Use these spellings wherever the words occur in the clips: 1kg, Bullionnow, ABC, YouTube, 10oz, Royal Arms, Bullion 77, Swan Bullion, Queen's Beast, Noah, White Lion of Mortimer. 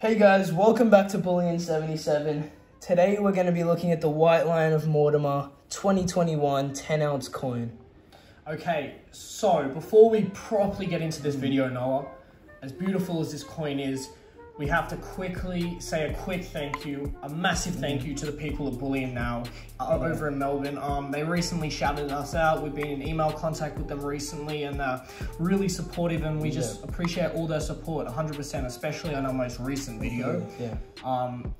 Hey guys, welcome back to Bullion 77. Today we're going to be looking at the White Lion of Mortimer 2021 10-ounce coin. Okay, so before we properly get into this video, Noah, as beautiful as this coin is, we have to quickly say a quick thank you, a massive thank you to the people at Bullion Now over in Melbourne. They recently shouted us out. We've been in email contact with them recently and they're really supportive, and we just appreciate all their support 100%, especially on our most recent video.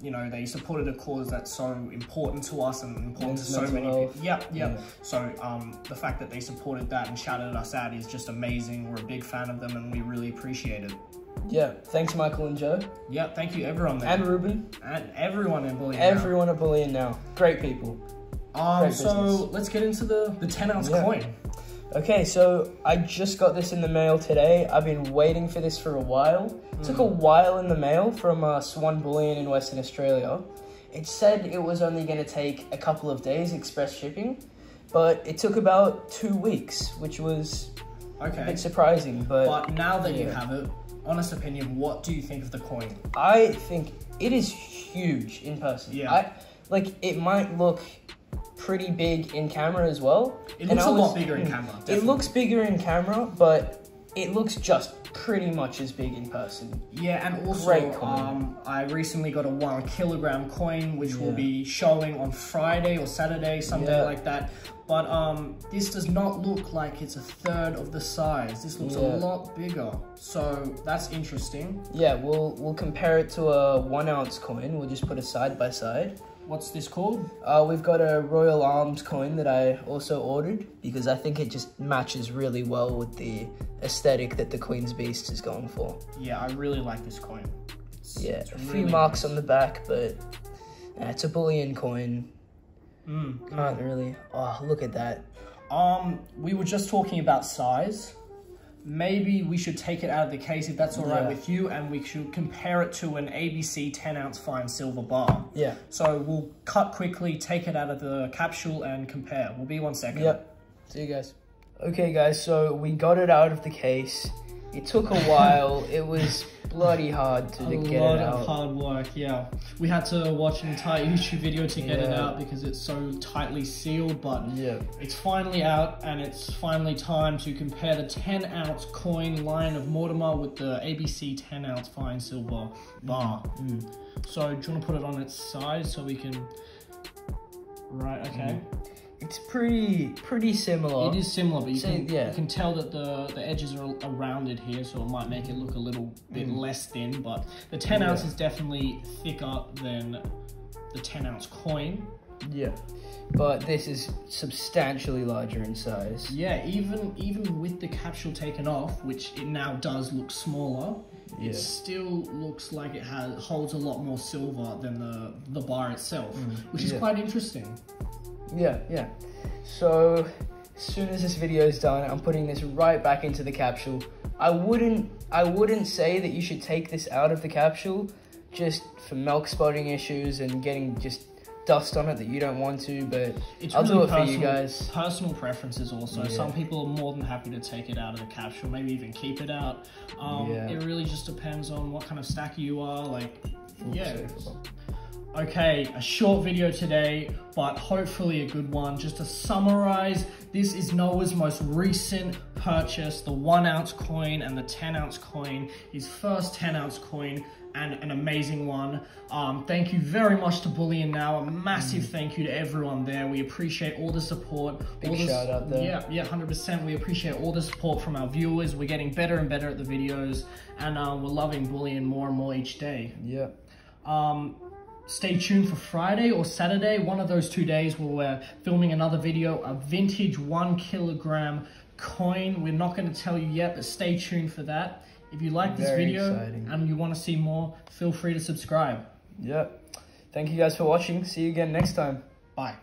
You know, they supported a cause that's so important to us and important to so many people. So the fact that they supported that and shouted us out is just amazing. We're a big fan of them and we really appreciate it. Yeah, thanks Michael and Joe. Yeah, thank you everyone there. And Ruben. And everyone at Bullion Now. Everyone at Bullion Now. Great people. So let's get into the 10-ounce coin. Okay, so I just got this in the mail today. I've been waiting for this for a while. It took a while in the mail from Swan Bullion in Western Australia. It said it was only going to take a couple of days express shipping, but it took about 2 weeks, which was a bit surprising. But now that you have it, honest opinion, what do you think of the coin? I think it is huge in person. Yeah. Like, it might look pretty big in camera as well. It looks a lot bigger in camera, definitely. It looks bigger in camera, but it looks just pretty much as big in person. Yeah, and also, I recently got a 1 kilogram coin, which will be showing on Friday or Saturday, something like that. But this does not look like it's a third of the size. This looks a lot bigger. So that's interesting. Yeah, we'll compare it to a 1-ounce coin. We'll just put it side by side. What's this called? We've got a Royal Arms coin that I also ordered because I think it just matches really well with the aesthetic that the Queen's Beast is going for. Yeah, I really like this coin. It's a few marks on the back, but it's a bullion coin. Can't really. Oh, look at that. We were just talking about size. Maybe we should take it out of the case, if that's all right with you, and we should compare it to an ABC 10-ounce fine silver bar. Yeah. So we'll cut quickly, take it out of the capsule and compare. We'll be 1 second. Yep. See you guys. Okay, guys, so we got it out of the case. It took a while. It was bloody hard to get it out. A lot of hard work, We had to watch an entire YouTube video to get it out because it's so tightly sealed, but it's finally out, and it's finally time to compare the 10-ounce coin Lion of Mortimer with the ABC 10-ounce fine silver bar. So do you want to put it on its side so we can... Right, okay. It's pretty similar. It is similar, but you can tell that the edges are rounded here, so it might make it look a little bit less thin, but the 10-ounce is definitely thicker than the 10-ounce coin. Yeah, but this is substantially larger in size. Yeah, even with the capsule taken off, which it now does look smaller, it still looks like it holds a lot more silver than the bar itself, which is quite interesting. Yeah. So, as soon as this video is done, I'm putting this right back into the capsule. I wouldn't say that you should take this out of the capsule, just for milk spotting issues and getting just dust on it that you don't want to, but I'll do it for you guys. Personal preferences also. Yeah. Some people are more than happy to take it out of the capsule, maybe even keep it out. It really just depends on what kind of stack you are, like, Okay, a short video today, but hopefully a good one. Just to summarize, this is Noah's most recent purchase, the 1-ounce coin and the 10-ounce coin, his first 10-ounce coin, and an amazing one. Thank you very much to Bullion Now. A massive thank you to everyone there. We appreciate all the support. Big shout out there. Yeah, 100%. We appreciate all the support from our viewers. We're getting better and better at the videos, and we're loving Bullion more and more each day. Yeah. Stay tuned for Friday or Saturday, one of those 2 days where we're filming another video, a vintage 1 kilogram coin. We're not going to tell you yet, but stay tuned for that. If you like this video and you want to see more, feel free to subscribe. Thank you guys for watching. See you again next time. Bye.